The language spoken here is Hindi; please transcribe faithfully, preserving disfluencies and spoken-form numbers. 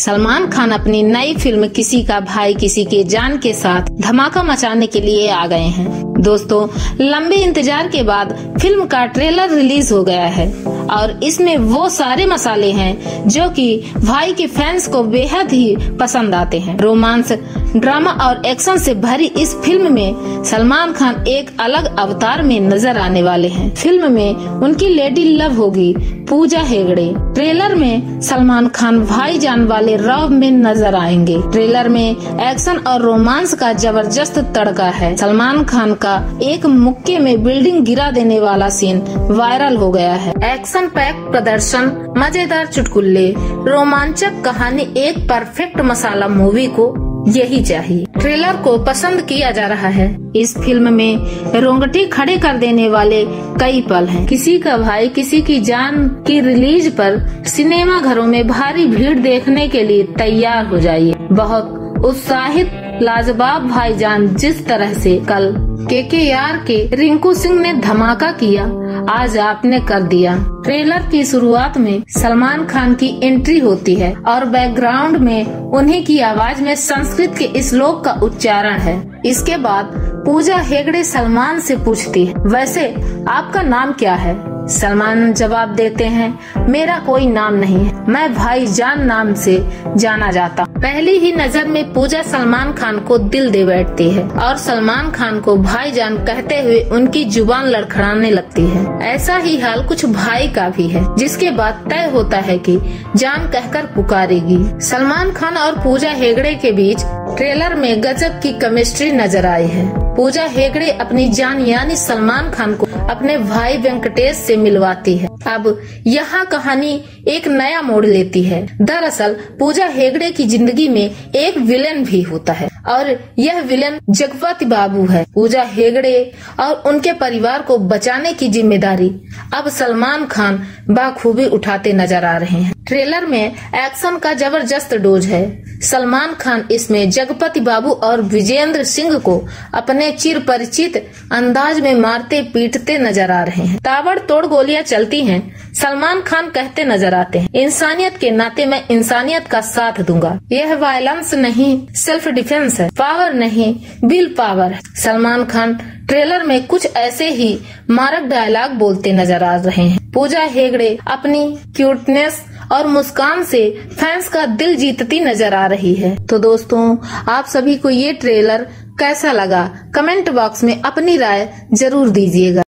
सलमान खान अपनी नई फिल्म किसी का भाई किसी की जान के साथ धमाका मचाने के लिए आ गए हैं। दोस्तों, लंबे इंतजार के बाद फिल्म का ट्रेलर रिलीज हो गया है और इसमें वो सारे मसाले हैं जो कि भाई के फैंस को बेहद ही पसंद आते हैं। रोमांस, ड्रामा और एक्शन से भरी इस फिल्म में सलमान खान एक अलग अवतार में नजर आने वाले हैं। फिल्म में उनकी लेडी लव होगी पूजा हेगड़े। ट्रेलर में सलमान खान भाई जान वाले रॉब में नजर आएंगे। ट्रेलर में एक्शन और रोमांस का जबरदस्त तड़का है। सलमान खान का एक मुक्के में बिल्डिंग गिरा देने वाला सीन वायरल हो गया है। एक्शन पैक प्रदर्शन, मजेदार चुटकुले, रोमांचक कहानी, एक परफेक्ट मसाला मूवी को यही चाहिए। ट्रेलर को पसंद किया जा रहा है। इस फिल्म में रोंगटे खड़े कर देने वाले कई पल हैं। किसी का भाई किसी की जान की रिलीज पर सिनेमा घरों में भारी भीड़ देखने के लिए तैयार हो जाइए। बहुत उत्साहित लाजवाब भाईजान, जिस तरह से कल केकेआर के रिंकू सिंह ने धमाका किया, आज आपने कर दिया। ट्रेलर की शुरुआत में सलमान खान की एंट्री होती है और बैकग्राउंड में उन्हीं की आवाज में संस्कृत के श्लोक का उच्चारण है। इसके बाद पूजा हेगड़े सलमान से पूछती है, वैसे आपका नाम क्या है? सलमान जवाब देते हैं, मेरा कोई नाम नहीं है, मैं भाईजान नाम से जाना जाता। पहली ही नजर में पूजा सलमान खान को दिल दे बैठती है और सलमान खान को भाईजान कहते हुए उनकी जुबान लड़खड़ाने लगती है। ऐसा ही हाल कुछ भाई का भी है, जिसके बाद तय होता है कि जान कहकर पुकारेगी। सलमान खान और पूजा हेगड़े के बीच ट्रेलर में गजब की केमिस्ट्री नजर आई है। पूजा हेगड़े अपनी जान यानी सलमान खान को अपने भाई वेंकटेश से मिलवाती है। अब यहाँ कहानी एक नया मोड़ लेती है। दरअसल पूजा हेगड़े की जिंदगी में एक विलेन भी होता है और यह विलेन जगपति बाबू है। पूजा हेगड़े और उनके परिवार को बचाने की जिम्मेदारी अब सलमान खान बाखूबी उठाते नजर आ रहे हैं। ट्रेलर में एक्शन का जबरदस्त डोज है। सलमान खान इसमें जगपति बाबू और विजेंद्र सिंह को अपने चिर परिचित अंदाज में मारते पीटते नजर आ रहे हैं। ताबड़तोड़ गोलियां चलती हैं। सलमान खान कहते नजर आते हैं, इंसानियत के नाते मैं इंसानियत का साथ दूंगा। यह वायलेंस नहीं, सेल्फ डिफेंस है। पावर नहीं, विल पावर है। सलमान खान ट्रेलर में कुछ ऐसे ही मारक डायलॉग बोलते नजर आ रहे हैं। पूजा हेगड़े अपनी क्यूटनेस और मुस्कान से फैंस का दिल जीतती नजर आ रही है। तो दोस्तों, आप सभी को ये ट्रेलर कैसा लगा, कमेंट बॉक्स में अपनी राय जरूर दीजिएगा।